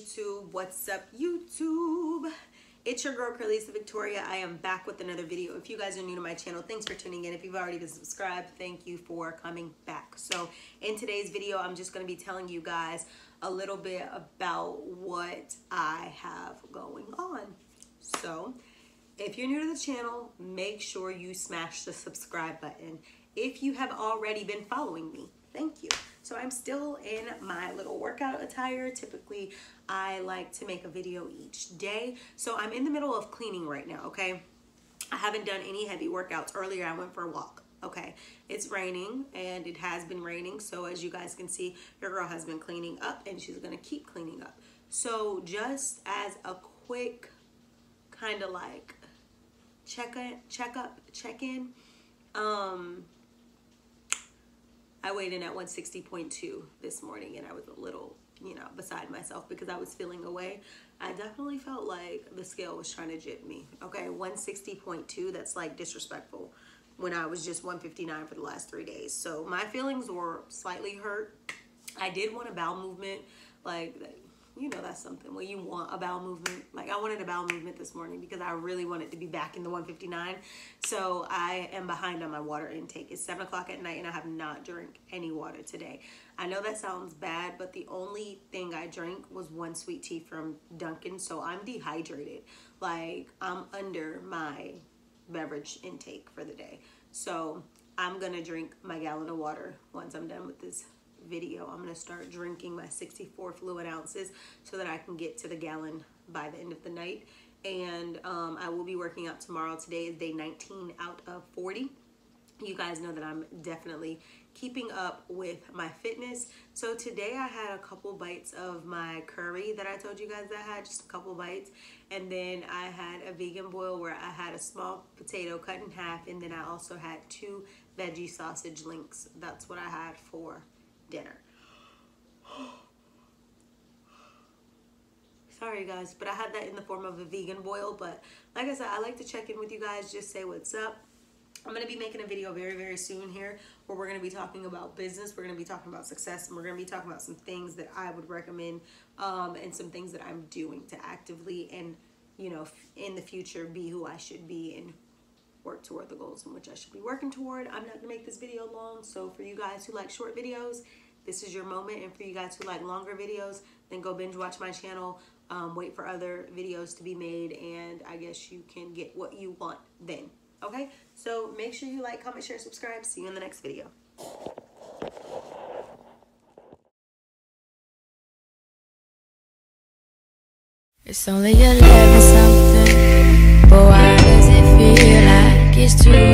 YouTube. What's up, YouTube? It's your girl Cralisa Victoria. I am back with another video. If you guys are new to my channel, thanks for tuning in. If you've already been subscribed, thank you for coming back. So in today's video, I'm just going to be telling you guys a little bit about what I have going on. So if you're new to the channel, make sure you smash the subscribe button. If you have already been following me, thank you. So I'm still in my little workout attire. Typically, I like to make a video each day. So I'm in the middle of cleaning right now, okay? I haven't done any heavy workouts. Earlier, I went for a walk, okay? It's raining, and it has been raining. So as you guys can see, your girl has been cleaning up, and she's gonna keep cleaning up. So just as a quick kind of like check-in, I weighed in at 160.2 this morning, and I was a little, you know, beside myself because I was feeling away. I definitely felt like the scale was trying to jip me. Okay, 160.2, that's like disrespectful when I was just 159 for the last 3 days. So my feelings were slightly hurt. I did want a bowel movement. Like, you know, that's something when you want a bowel movement. Like, I wanted a bowel movement this morning because I really wanted to be back in the 159. So I am behind on my water intake. It's 7 o'clock at night, and I have not drank any water today. I know that sounds bad, but the only thing I drank was one sweet tea from Dunkin'. So I'm dehydrated. Like, I'm under my beverage intake for the day. So I'm gonna drink my gallon of water once I'm done with this video. I'm gonna start drinking my 64 fluid ounces so that I can get to the gallon by the end of the night. And I will be working out tomorrow. Today is day 19 out of 40. You guys know that I'm definitely keeping up with my fitness. So today I had a couple bites of my curry that I told you guys I had, just a couple bites. And then I had a vegan boil where I had a small potato cut in half, and then I also had 2 veggie sausage links. That's what I had for dinner. Sorry guys, but I had that in the form of a vegan boil. But like I said, I like to check in with you guys, just say what's up. I'm going to be making a video very, very soon here where we're going to be talking about business, we're going to be talking about success, and we're going to be talking about some things that I would recommend and some things that I'm doing to actively, and you know, in the future be who I should be and work toward the goals in which I should be working toward. I'm not gonna make this video long, so for you guys who like short videos, this is your moment. And for you guys who like longer videos, then go binge watch my channel, wait for other videos to be made, and I guess you can get what you want then, okay? So make sure you like, comment, share, subscribe. See you in the next video. It's only 11 something, but why does it feel like it's too